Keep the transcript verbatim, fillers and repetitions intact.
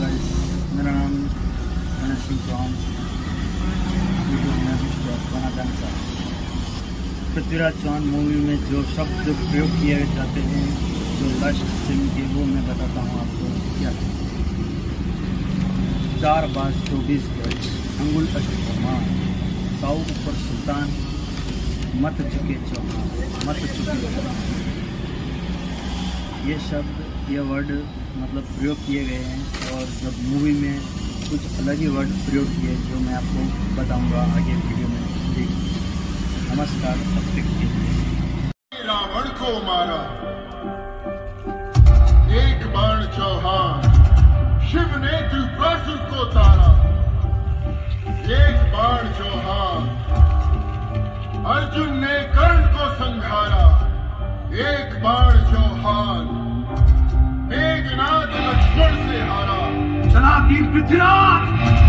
Guys, मेरा नाम गणेश सिंह चौहान। गाना गाना चाहता पृथ्वीराज चौहान मूवी में जो शब्द प्रयोग किए जाते हैं, जो लास्ट सीन के, वो मैं बताता हूँ आपको। क्या चार बार चौबीस गज अंगुल अशमान, ताऊ पर सुल्तान, मत चुके चौहान, मत चुके चौहान। ये शब्द, ये वर्ड मतलब प्रयोग किए गए हैं, और जब मूवी में कुछ अलग ही वर्ड प्रयोग किए जो मैं आपको बताऊंगा आगे वीडियो में। नमस्कार, सब ठीक है। रावण को मारा एक बाण चौहान, शिव ने त्रिपुरासुर को तारा एक बाण चौहान, अर्जुन ने कर्ण को संघारा एक बाण चौहान, बेगनाथ लक्ष्मण से हारा। चला तीर पृथ्वीराज।